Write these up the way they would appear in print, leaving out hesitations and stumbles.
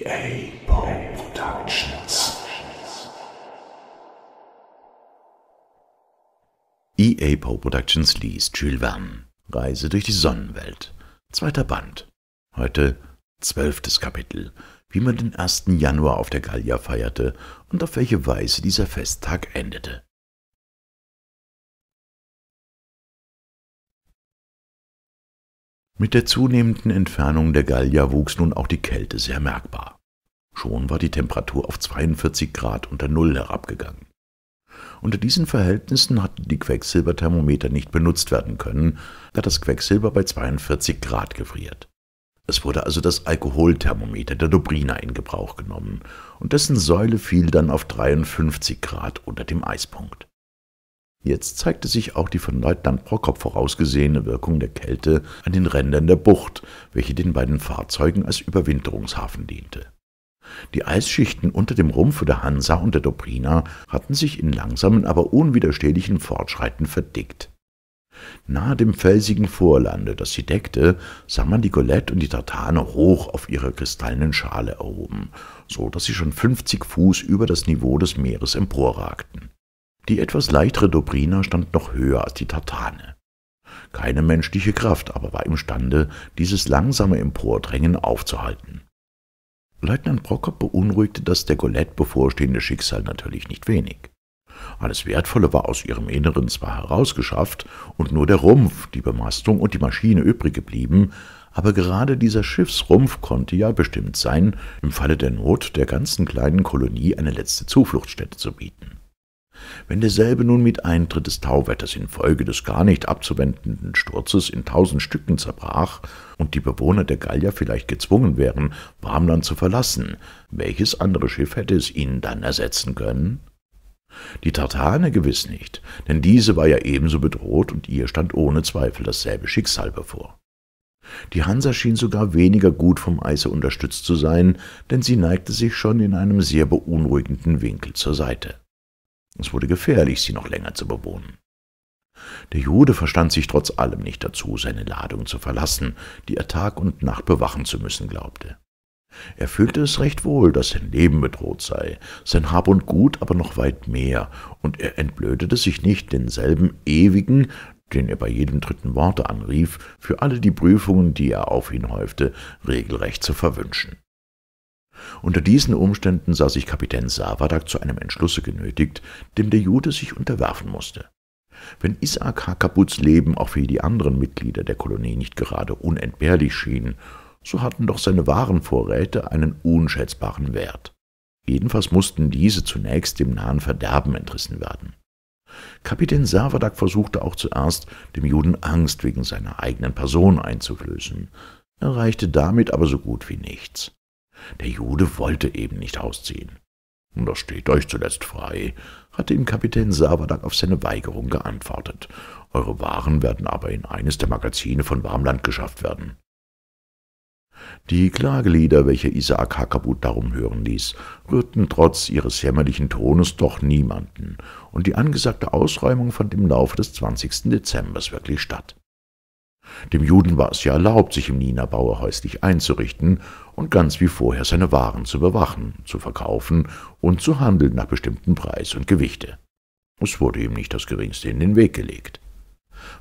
EA Poe Productions. EA Poe Productions liest Jules Verne, Reise durch die Sonnenwelt, zweiter Band. Heute 12. Kapitel, wie man den 1. Januar auf der Gallia feierte und auf welche Weise dieser Festtag endete. Mit der zunehmenden Entfernung der Gallia wuchs nun auch die Kälte sehr merkbar. Schon war die Temperatur auf 42 Grad unter Null herabgegangen. Unter diesen Verhältnissen hatten die Quecksilberthermometer nicht benutzt werden können, da das Quecksilber bei 42 Grad gefriert. Es wurde also das Alkoholthermometer der Dobrina in Gebrauch genommen, und dessen Säule fiel dann auf 53 Grad unter dem Eispunkt. Jetzt zeigte sich auch die von Leutnant Prokop vorausgesehene Wirkung der Kälte an den Rändern der Bucht, welche den beiden Fahrzeugen als Überwinterungshafen diente. Die Eisschichten unter dem Rumpfe der Hansa und der Dobrina hatten sich in langsamen, aber unwiderstehlichen Fortschreiten verdickt. Nahe dem felsigen Vorlande, das sie deckte, sah man die Golett und die Tartane hoch auf ihrer kristallenen Schale erhoben, so dass sie schon 50 Fuß über das Niveau des Meeres emporragten. Die etwas leichtere Dobrina stand noch höher als die Tartane. Keine menschliche Kraft aber war imstande, dieses langsame Empordrängen aufzuhalten. Leutnant Prokop beunruhigte das der Golett bevorstehende Schicksal natürlich nicht wenig. Alles Wertvolle war aus ihrem Inneren zwar herausgeschafft und nur der Rumpf, die Bemastung und die Maschine übrig geblieben, aber gerade dieser Schiffsrumpf konnte ja bestimmt sein, im Falle der Not der ganzen kleinen Kolonie eine letzte Zufluchtsstätte zu bieten. Wenn derselbe nun mit Eintritt des Tauwetters infolge des gar nicht abzuwendenden Sturzes in 1000 Stücken zerbrach und die Bewohner der Gallia vielleicht gezwungen wären, Bramland zu verlassen, welches andere Schiff hätte es ihnen dann ersetzen können? Die Tartane gewiss nicht, denn diese war ja ebenso bedroht und ihr stand ohne Zweifel dasselbe Schicksal bevor. Die Hansa schien sogar weniger gut vom Eise unterstützt zu sein, denn sie neigte sich schon in einem sehr beunruhigenden Winkel zur Seite. Es wurde gefährlich, sie noch länger zu bewohnen. Der Jude verstand sich trotz allem nicht dazu, seine Ladung zu verlassen, die er Tag und Nacht bewachen zu müssen glaubte. Er fühlte es recht wohl, dass sein Leben bedroht sei, sein Hab und Gut aber noch weit mehr, und er entblödete sich nicht, denselben Ewigen, den er bei jedem dritten Worte anrief, für alle die Prüfungen, die er auf ihn häufte, regelrecht zu verwünschen. Unter diesen Umständen sah sich Kapitän Servadac zu einem Entschlusse genötigt, dem der Jude sich unterwerfen musste. Wenn Isaak Hakabuts Leben auch für die anderen Mitglieder der Kolonie nicht gerade unentbehrlich schien, so hatten doch seine Warenvorräte einen unschätzbaren Wert. Jedenfalls mussten diese zunächst dem nahen Verderben entrissen werden. Kapitän Servadac versuchte auch zuerst, dem Juden Angst wegen seiner eigenen Person einzuflößen, erreichte damit aber so gut wie nichts. Der Jude wollte eben nicht ausziehen. »Das steht euch zuletzt frei«, hatte ihm Kapitän Servadac auf seine Weigerung geantwortet. »Eure Waren werden aber in eines der Magazine von Warmland geschafft werden.« Die Klagelieder, welche Isaak Hakabut darum hören ließ, rührten trotz ihres jämmerlichen Tones doch niemanden, und die angesagte Ausräumung fand im Laufe des 20. Dezember wirklich statt. Dem Juden war es ja erlaubt, sich im Nina-Baue häuslich einzurichten und ganz wie vorher seine Waren zu bewachen, zu verkaufen und zu handeln nach bestimmten Preis und Gewichte. Es wurde ihm nicht das Geringste in den Weg gelegt.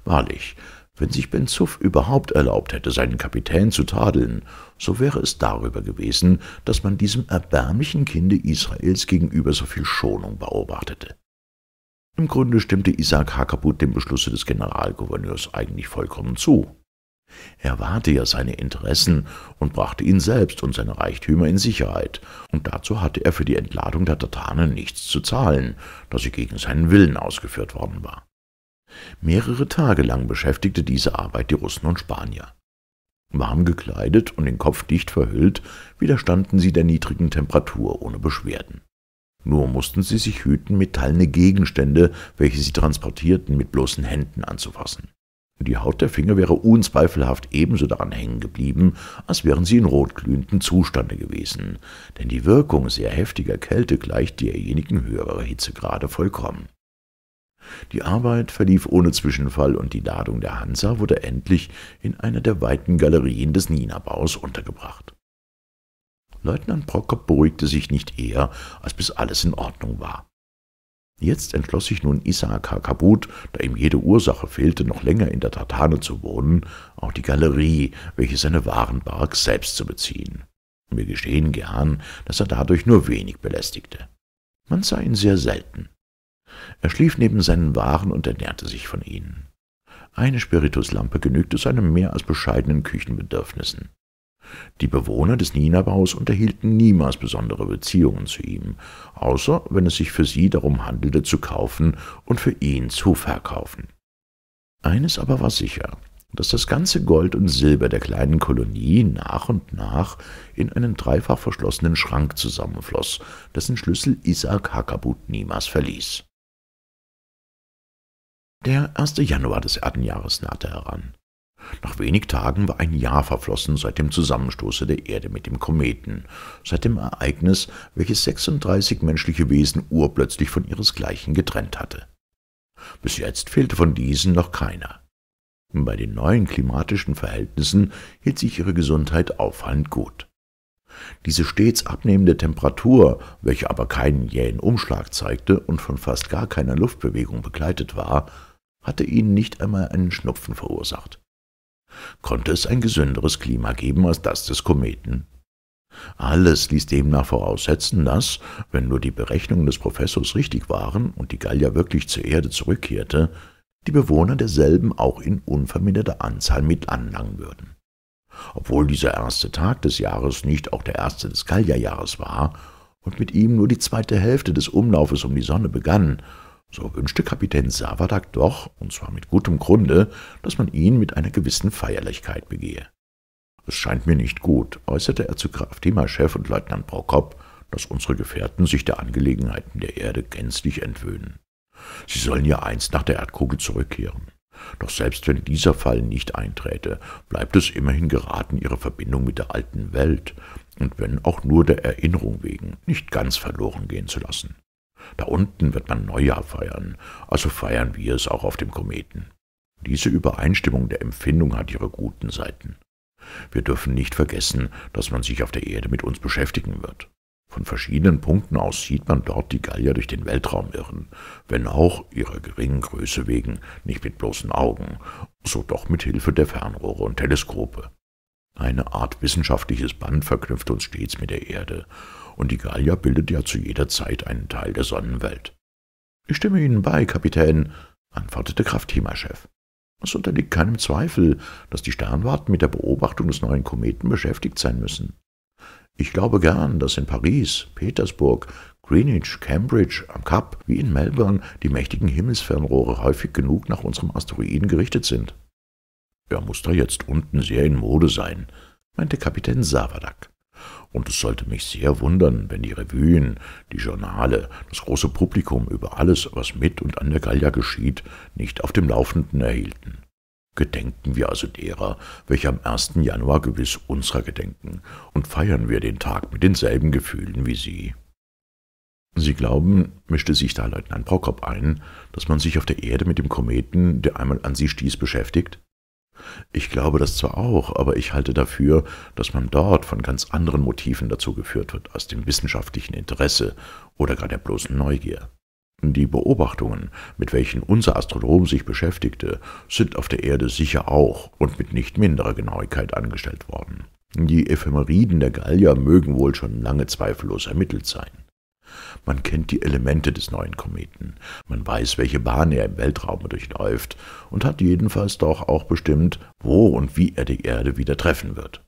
Wahrlich, wenn sich Ben Zuff überhaupt erlaubt hätte, seinen Kapitän zu tadeln, so wäre es darüber gewesen, dass man diesem erbärmlichen Kinde Israels gegenüber so viel Schonung beobachtete. Im Grunde stimmte Isaak Hakabut dem Beschlusse des Generalgouverneurs eigentlich vollkommen zu. Er wahrte ja seine Interessen und brachte ihn selbst und seine Reichtümer in Sicherheit, und dazu hatte er für die Entladung der Tartane nichts zu zahlen, da sie gegen seinen Willen ausgeführt worden war. Mehrere Tage lang beschäftigte diese Arbeit die Russen und Spanier. Warm gekleidet und den Kopf dicht verhüllt, widerstanden sie der niedrigen Temperatur ohne Beschwerden. Nur mussten sie sich hüten, metallene Gegenstände, welche sie transportierten, mit bloßen Händen anzufassen. Die Haut der Finger wäre unzweifelhaft ebenso daran hängen geblieben, als wären sie in rotglühendem Zustande gewesen, denn die Wirkung sehr heftiger Kälte gleicht derjenigen höherer Hitzegrade vollkommen. Die Arbeit verlief ohne Zwischenfall, und die Ladung der Hansa wurde endlich in einer der weiten Galerien des Nina-Baus untergebracht. Leutnant Prokop beruhigte sich nicht eher, als bis alles in Ordnung war. Jetzt entschloss sich nun Isaak Hakabut, da ihm jede Ursache fehlte, noch länger in der Tartane zu wohnen, auch die Galerie, welche seine Waren barg, selbst zu beziehen. Wir gestehen gern, dass er dadurch nur wenig belästigte. Man sah ihn sehr selten. Er schlief neben seinen Waren und ernährte sich von ihnen. Eine Spirituslampe genügte seinen mehr als bescheidenen Küchenbedürfnissen. Die Bewohner des Nina-Baus unterhielten niemals besondere Beziehungen zu ihm, außer wenn es sich für sie darum handelte, zu kaufen und für ihn zu verkaufen. Eines aber war sicher, dass das ganze Gold und Silber der kleinen Kolonie nach und nach in einen dreifach verschlossenen Schrank zusammenfloss, dessen Schlüssel Isaak Hakabut niemals verließ. Der 1. Januar des Erdenjahres nahte heran. Nach wenig Tagen war ein Jahr verflossen seit dem Zusammenstoße der Erde mit dem Kometen, seit dem Ereignis, welches 36 menschliche Wesen urplötzlich von ihresgleichen getrennt hatte. Bis jetzt fehlte von diesen noch keiner. Bei den neuen klimatischen Verhältnissen hielt sich ihre Gesundheit auffallend gut. Diese stets abnehmende Temperatur, welche aber keinen jähen Umschlag zeigte und von fast gar keiner Luftbewegung begleitet war, hatte ihnen nicht einmal einen Schnupfen verursacht. Konnte es ein gesünderes Klima geben als das des Kometen? Alles ließ demnach voraussetzen, dass, wenn nur die Berechnungen des Professors richtig waren und die Gallia wirklich zur Erde zurückkehrte, die Bewohner derselben auch in unverminderter Anzahl mit anlangen würden. Obwohl dieser erste Tag des Jahres nicht auch der erste des Gallia-Jahres war und mit ihm nur die zweite Hälfte des Umlaufes um die Sonne begann, so wünschte Kapitän Servadac doch, und zwar mit gutem Grunde, dass man ihn mit einer gewissen Feierlichkeit begehe. »Es scheint mir nicht gut«, äußerte er zu Graf Timascheff und Leutnant Prokop, dass unsere Gefährten sich der Angelegenheiten der Erde gänzlich entwöhnen. Sie sollen ja einst nach der Erdkugel zurückkehren. Doch selbst wenn dieser Fall nicht einträte, bleibt es immerhin geraten, ihre Verbindung mit der alten Welt, und wenn auch nur der Erinnerung wegen, nicht ganz verloren gehen zu lassen. Da unten wird man Neujahr feiern, also feiern wir es auch auf dem Kometen. Diese Übereinstimmung der Empfindung hat ihre guten Seiten. Wir dürfen nicht vergessen, dass man sich auf der Erde mit uns beschäftigen wird. Von verschiedenen Punkten aus sieht man dort die Gallier durch den Weltraum irren, wenn auch ihrer geringen Größe wegen, nicht mit bloßen Augen, so doch mit Hilfe der Fernrohre und Teleskope. Eine Art wissenschaftliches Band verknüpft uns stets mit der Erde, und die Gallia bildet ja zu jeder Zeit einen Teil der Sonnenwelt. »Ich stimme Ihnen bei, Kapitän«, antwortete Graf Timascheff. »Es unterliegt keinem Zweifel, dass die Sternwarten mit der Beobachtung des neuen Kometen beschäftigt sein müssen. Ich glaube gern, dass in Paris, Petersburg, Greenwich, Cambridge, am Kap wie in Melbourne die mächtigen Himmelsfernrohre häufig genug nach unserem Asteroiden gerichtet sind.« »Er muss da jetzt unten sehr in Mode sein«, meinte Kapitän Servadac. »Und es sollte mich sehr wundern, wenn die Revuen, die Journale, das große Publikum über alles, was mit und an der Gallia geschieht, nicht auf dem Laufenden erhielten. Gedenken wir also derer, welche am 1. Januar gewiss unserer gedenken, und feiern wir den Tag mit denselben Gefühlen wie sie.« »Sie glauben«, mischte sich da Leutnant Prokop ein, »dass man sich auf der Erde mit dem Kometen, der einmal an sie stieß, beschäftigt?« »Ich glaube das zwar auch, aber ich halte dafür, dass man dort von ganz anderen Motiven dazu geführt wird, als dem wissenschaftlichen Interesse oder gar der bloßen Neugier. Die Beobachtungen, mit welchen unser Astronom sich beschäftigte, sind auf der Erde sicher auch und mit nicht minderer Genauigkeit angestellt worden. Die Ephemeriden der Gallier mögen wohl schon lange zweifellos ermittelt sein. Man kennt die Elemente des neuen Kometen, man weiß, welche Bahn er im Weltraum durchläuft und hat jedenfalls doch auch bestimmt, wo und wie er die Erde wieder treffen wird.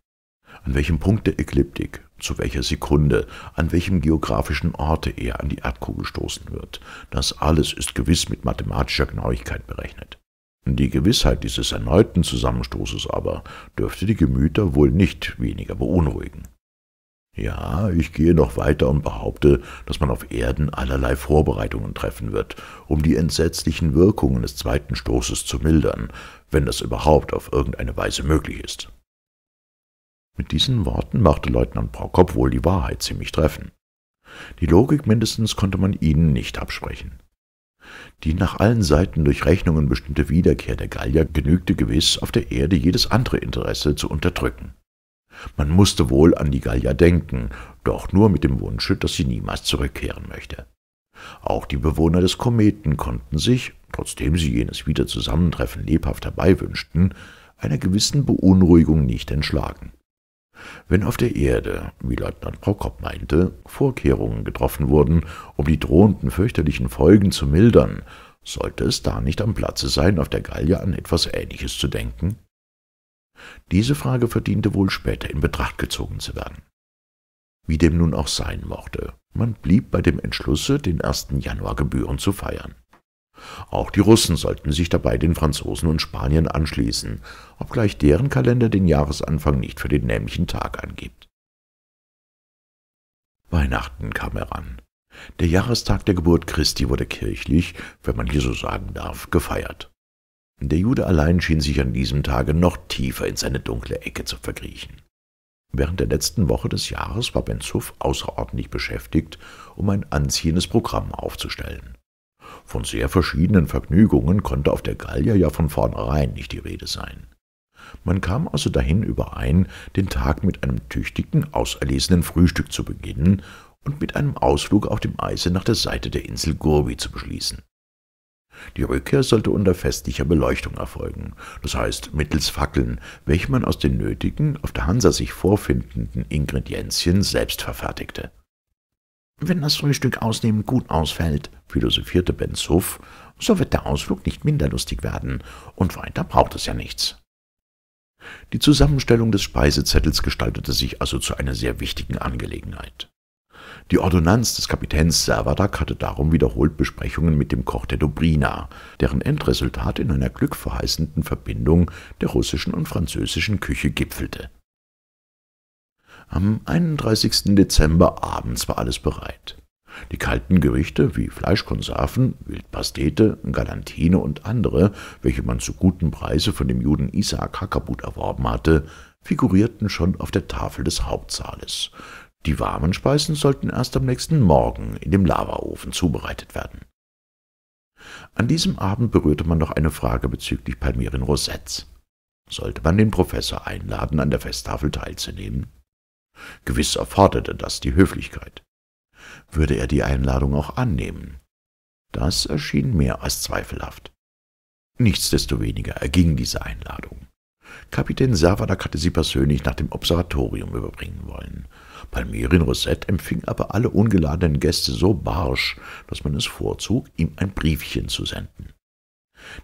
An welchem Punkt der Ekliptik, zu welcher Sekunde, an welchem geografischen Orte er an die Erdkugel stoßen wird, das alles ist gewiss mit mathematischer Genauigkeit berechnet. Die Gewissheit dieses erneuten Zusammenstoßes aber dürfte die Gemüter wohl nicht weniger beunruhigen. Ja, ich gehe noch weiter und behaupte, dass man auf Erden allerlei Vorbereitungen treffen wird, um die entsetzlichen Wirkungen des zweiten Stoßes zu mildern, wenn das überhaupt auf irgendeine Weise möglich ist.« Mit diesen Worten machte Leutnant Prokop wohl die Wahrheit ziemlich treffend. Die Logik mindestens konnte man ihnen nicht absprechen. Die nach allen Seiten durch Rechnungen bestimmte Wiederkehr der Gallier genügte gewiss, auf der Erde jedes andere Interesse zu unterdrücken. Man musste wohl an die Gallia denken, doch nur mit dem Wunsche, dass sie niemals zurückkehren möchte. Auch die Bewohner des Kometen konnten sich, trotzdem sie jenes Wiederzusammentreffen lebhaft herbeiwünschten, einer gewissen Beunruhigung nicht entschlagen. Wenn auf der Erde, wie Leutnant Prokop meinte, Vorkehrungen getroffen wurden, um die drohenden fürchterlichen Folgen zu mildern, sollte es da nicht am Platze sein, auf der Gallia an etwas Ähnliches zu denken? Diese Frage verdiente wohl später in Betracht gezogen zu werden. Wie dem nun auch sein mochte, man blieb bei dem Entschlusse, den 1. Januar gebührend zu feiern. Auch die Russen sollten sich dabei den Franzosen und Spaniern anschließen, obgleich deren Kalender den Jahresanfang nicht für den nämlichen Tag angibt. Weihnachten kam heran. Der Jahrestag der Geburt Christi wurde kirchlich, wenn man hier so sagen darf, gefeiert. Der Jude allein schien sich an diesem Tage noch tiefer in seine dunkle Ecke zu verkriechen. Während der letzten Woche des Jahres war Ben Zuff außerordentlich beschäftigt, um ein anziehendes Programm aufzustellen. Von sehr verschiedenen Vergnügungen konnte auf der Gallia ja von vornherein nicht die Rede sein. Man kam also dahin überein, den Tag mit einem tüchtigen, auserlesenen Frühstück zu beginnen und mit einem Ausflug auf dem Eise nach der Seite der Insel Gobi zu beschließen. Die Rückkehr sollte unter festlicher Beleuchtung erfolgen, das heißt mittels Fackeln, welche man aus den nötigen, auf der Hansa sich vorfindenden Ingredienzien selbst verfertigte. »Wenn das Frühstück ausnehmend gut ausfällt«, philosophierte Ben Zuff, »so wird der Ausflug nicht minder lustig werden, und weiter braucht es ja nichts.« Die Zusammenstellung des Speisezettels gestaltete sich also zu einer sehr wichtigen Angelegenheit. Die Ordonnanz des Kapitäns Servadac hatte darum wiederholt Besprechungen mit dem Koch der Dobrina, deren Endresultat in einer glückverheißenden Verbindung der russischen und französischen Küche gipfelte. Am 31. Dezember abends war alles bereit. Die kalten Gerichte wie Fleischkonserven, Wildpastete, Galantine und andere, welche man zu guten Preisen von dem Juden Isaak Hakabut erworben hatte, figurierten schon auf der Tafel des Hauptsaales. Die warmen Speisen sollten erst am nächsten Morgen in dem Lavaofen zubereitet werden. An diesem Abend berührte man noch eine Frage bezüglich Palmyrin Rosettes. Sollte man den Professor einladen, an der Festtafel teilzunehmen? Gewiss erforderte das die Höflichkeit. Würde er die Einladung auch annehmen? Das erschien mehr als zweifelhaft. Nichtsdestoweniger erging diese Einladung. Kapitän Servadac hatte sie persönlich nach dem Observatorium überbringen wollen. Palmyrin Rosette empfing aber alle ungeladenen Gäste so barsch, dass man es vorzog, ihm ein Briefchen zu senden.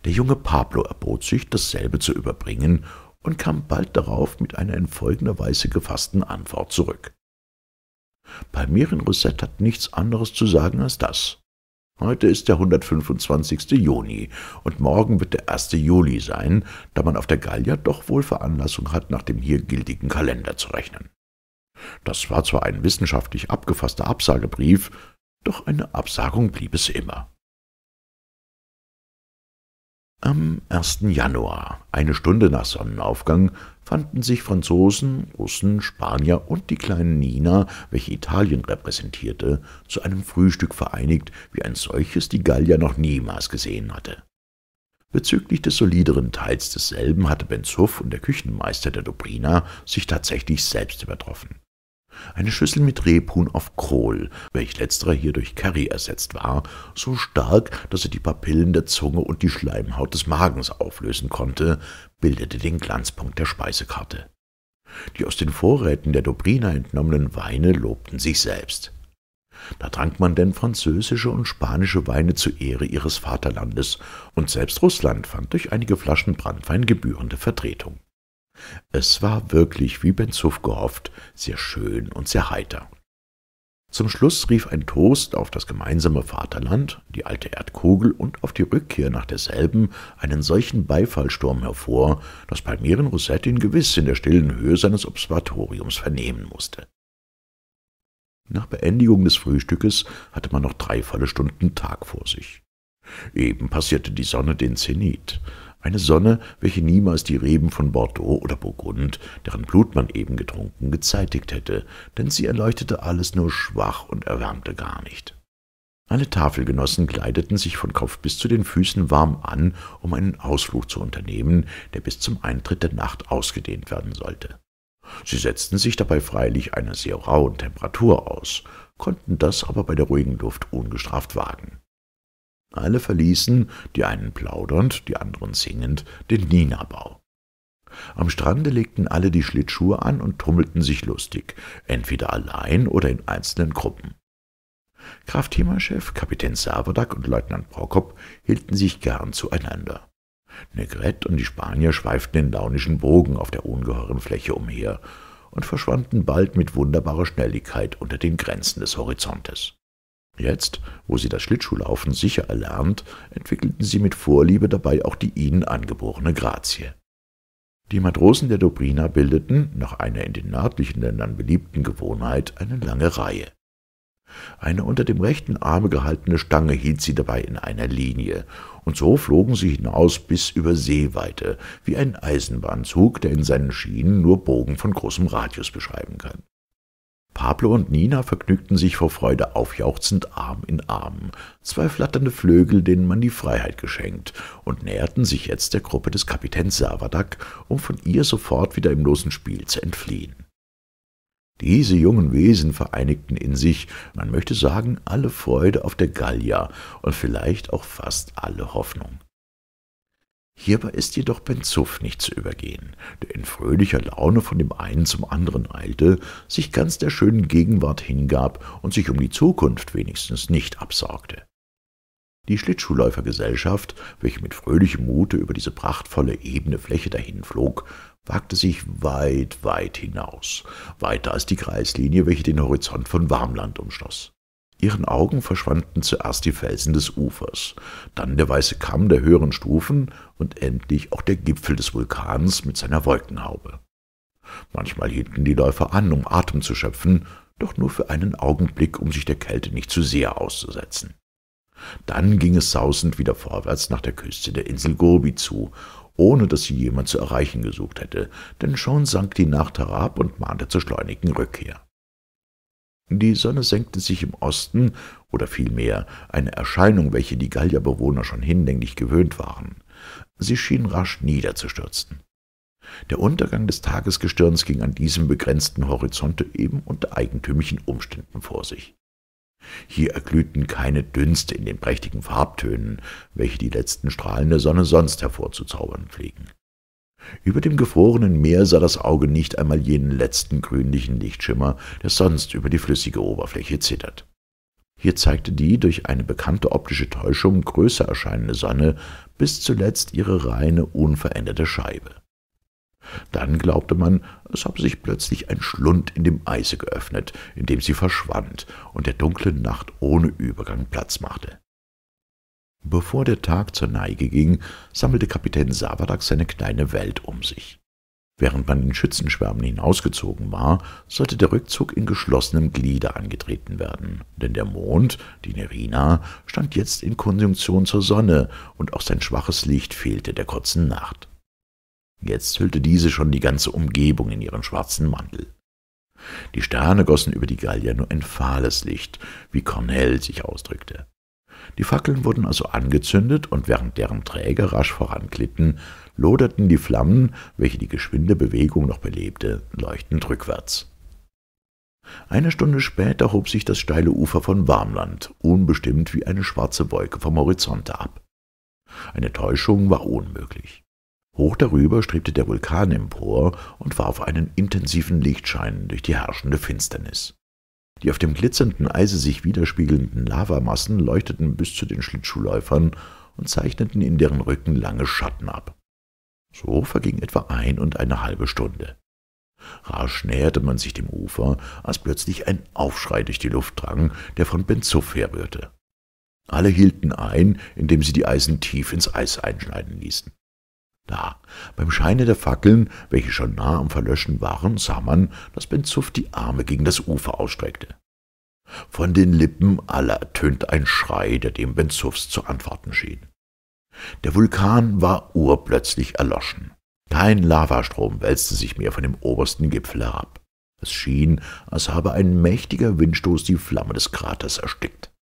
Der junge Pablo erbot sich, dasselbe zu überbringen, und kam bald darauf mit einer in folgender Weise gefassten Antwort zurück. »Palmyrin Rosette hat nichts anderes zu sagen als das. Heute ist der 125. Juni und morgen wird der 1. Juli sein, da man auf der Gallia doch wohl Veranlassung hat, nach dem hier gültigen Kalender zu rechnen.« Das war zwar ein wissenschaftlich abgefasster Absagebrief, doch eine Absagung blieb es immer. Am 1. Januar, eine Stunde nach Sonnenaufgang, fanden sich Franzosen, Russen, Spanier und die kleine Nina, welche Italien repräsentierte, zu einem Frühstück vereinigt, wie ein solches die Gallia noch niemals gesehen hatte. Bezüglich des solideren Teils desselben hatte Ben Zuff und der Küchenmeister der Dobrina sich tatsächlich selbst übertroffen. Eine Schüssel mit Rebhuhn auf Kohl, welch letzterer hier durch Curry ersetzt war, so stark, dass er die Papillen der Zunge und die Schleimhaut des Magens auflösen konnte, bildete den Glanzpunkt der Speisekarte. Die aus den Vorräten der Dobrina entnommenen Weine lobten sich selbst. Da trank man denn französische und spanische Weine zu Ehre ihres Vaterlandes, und selbst Russland fand durch einige Flaschen Branntwein gebührende Vertretung. Es war wirklich, wie Ben Zuff gehofft, sehr schön und sehr heiter. Zum Schluss rief ein Toast auf das gemeinsame Vaterland, die alte Erdkugel und auf die Rückkehr nach derselben einen solchen Beifallsturm hervor, dass Palmyrin Rosette ihn gewiss in der stillen Höhe seines Observatoriums vernehmen musste. Nach Beendigung des Frühstückes hatte man noch 3 volle Stunden Tag vor sich. Eben passierte die Sonne den Zenit. Eine Sonne, welche niemals die Reben von Bordeaux oder Burgund, deren Blut man eben getrunken, gezeitigt hätte, denn sie erleuchtete alles nur schwach und erwärmte gar nicht. Alle Tafelgenossen kleideten sich von Kopf bis zu den Füßen warm an, um einen Ausflug zu unternehmen, der bis zum Eintritt der Nacht ausgedehnt werden sollte. Sie setzten sich dabei freilich einer sehr rauen Temperatur aus, konnten das aber bei der ruhigen Luft ungestraft wagen. Alle verließen, die einen plaudernd, die anderen singend, den Nina-Bau. Am Strande legten alle die Schlittschuhe an und tummelten sich lustig, entweder allein oder in einzelnen Gruppen. Graf Timascheff, Kapitän Servadac und Leutnant Prokop hielten sich gern zueinander. Negret und die Spanier schweiften in launischen Bogen auf der ungeheuren Fläche umher und verschwanden bald mit wunderbarer Schnelligkeit unter den Grenzen des Horizontes. Jetzt, wo sie das Schlittschuhlaufen sicher erlernt, entwickelten sie mit Vorliebe dabei auch die ihnen angeborene Grazie. Die Matrosen der Dobrina bildeten, nach einer in den nördlichen Ländern beliebten Gewohnheit, eine lange Reihe. Eine unter dem rechten Arme gehaltene Stange hielt sie dabei in einer Linie, und so flogen sie hinaus bis über Seeweite, wie ein Eisenbahnzug, der in seinen Schienen nur Bogen von großem Radius beschreiben kann. Pablo und Nina vergnügten sich vor Freude aufjauchzend Arm in Arm, zwei flatternde Flügel, denen man die Freiheit geschenkt, und näherten sich jetzt der Gruppe des Kapitäns Servadac, um von ihr sofort wieder im losen Spiel zu entfliehen. Diese jungen Wesen vereinigten in sich, man möchte sagen, alle Freude auf der Gallia und vielleicht auch fast alle Hoffnung. Hierbei ist jedoch Ben Zuff nicht zu übergehen, der in fröhlicher Laune von dem einen zum anderen eilte, sich ganz der schönen Gegenwart hingab und sich um die Zukunft wenigstens nicht absorgte. Die Schlittschuhläufergesellschaft, welche mit fröhlichem Mute über diese prachtvolle ebene Fläche dahinflog, wagte sich weit, weit hinaus, weiter als die Kreislinie, welche den Horizont von Warmland umschloss. Ihren Augen verschwanden zuerst die Felsen des Ufers, dann der weiße Kamm der höheren Stufen und endlich auch der Gipfel des Vulkans mit seiner Wolkenhaube. Manchmal hielten die Läufer an, um Atem zu schöpfen, doch nur für einen Augenblick, um sich der Kälte nicht zu sehr auszusetzen. Dann ging es sausend wieder vorwärts nach der Küste der Insel Gobi zu, ohne dass sie jemand zu erreichen gesucht hätte, denn schon sank die Nacht herab und mahnte zur schleunigen Rückkehr. Die Sonne senkte sich im Osten, oder vielmehr eine Erscheinung, welche die Gallia-Bewohner schon hinlänglich gewöhnt waren. Sie schien rasch niederzustürzen. Der Untergang des Tagesgestirns ging an diesem begrenzten Horizonte eben unter eigentümlichen Umständen vor sich. Hier erglühten keine Dünste in den prächtigen Farbtönen, welche die letzten Strahlen der Sonne sonst hervorzuzaubern pflegen. Über dem gefrorenen Meer sah das Auge nicht einmal jenen letzten grünlichen Lichtschimmer, der sonst über die flüssige Oberfläche zittert. Hier zeigte die durch eine bekannte optische Täuschung größer erscheinende Sonne bis zuletzt ihre reine, unveränderte Scheibe. Dann glaubte man, es habe sich plötzlich ein Schlund in dem Eise geöffnet, in dem sie verschwand und der dunklen Nacht ohne Übergang Platz machte. Bevor der Tag zur Neige ging, sammelte Kapitän Servadac seine kleine Welt um sich. Während man in Schützenschwärmen hinausgezogen war, sollte der Rückzug in geschlossenem Gliede angetreten werden, denn der Mond, die Nerina, stand jetzt in Konjunktion zur Sonne und auch sein schwaches Licht fehlte der kurzen Nacht. Jetzt hüllte diese schon die ganze Umgebung in ihren schwarzen Mantel. Die Sterne gossen über die Gallia nur ein fahles Licht, wie Cornell sich ausdrückte. Die Fackeln wurden also angezündet, und während deren Träger rasch voranglitten, loderten die Flammen, welche die geschwinde Bewegung noch belebte, leuchtend rückwärts. Eine Stunde später hob sich das steile Ufer von Warmland, unbestimmt wie eine schwarze Wolke vom Horizonte ab. Eine Täuschung war unmöglich. Hoch darüber strebte der Vulkan empor und warf einen intensiven Lichtschein durch die herrschende Finsternis. Die auf dem glitzernden Eise sich widerspiegelnden Lavamassen leuchteten bis zu den Schlittschuhläufern und zeichneten in deren Rücken lange Schatten ab. So verging etwa 1,5 Stunde. Rasch näherte man sich dem Ufer, als plötzlich ein Aufschrei durch die Luft drang, der von Ben Zuff herrührte. Alle hielten ein, indem sie die Eisen tief ins Eis einschneiden ließen. Da, beim Scheine der Fackeln, welche schon nah am Verlöschen waren, sah man, dass Ben Zuff die Arme gegen das Ufer ausstreckte. Von den Lippen aller ertönte ein Schrei, der dem Ben Zuffs zu antworten schien. Der Vulkan war urplötzlich erloschen. Kein Lavastrom wälzte sich mehr von dem obersten Gipfel herab. Es schien, als habe ein mächtiger Windstoß die Flamme des Kraters erstickt.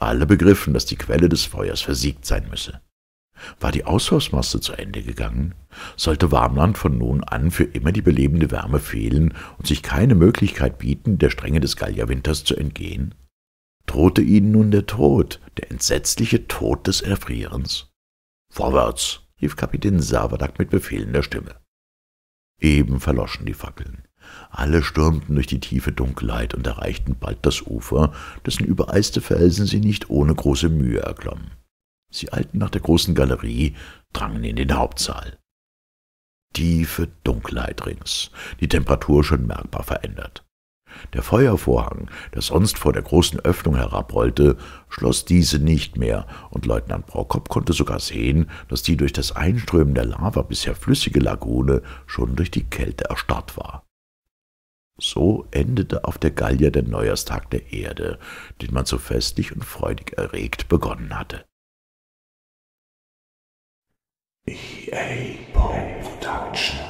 Alle begriffen, dass die Quelle des Feuers versiegt sein müsse. War die Auslaufmasse zu Ende gegangen? Sollte Warmland von nun an für immer die belebende Wärme fehlen und sich keine Möglichkeit bieten, der Strenge des Gallia-Winters zu entgehen? Drohte ihnen nun der Tod, der entsetzliche Tod des Erfrierens? »Vorwärts«, rief Kapitän Servadac mit befehlender Stimme. Eben verloschen die Fackeln. Alle stürmten durch die tiefe Dunkelheit und erreichten bald das Ufer, dessen übereiste Felsen sie nicht ohne große Mühe erklommen. Sie eilten nach der großen Galerie, drangen in den Hauptsaal. Tiefe Dunkelheit rings, die Temperatur schon merkbar verändert. Der Feuervorhang, der sonst vor der großen Öffnung herabrollte, schloss diese nicht mehr, und Leutnant Prokop konnte sogar sehen, dass die durch das Einströmen der Lava bisher flüssige Lagune schon durch die Kälte erstarrt war. So endete auf der Gallia der Neujahrstag der Erde, den man so festlich und freudig erregt begonnen hatte. EA Poe Productions.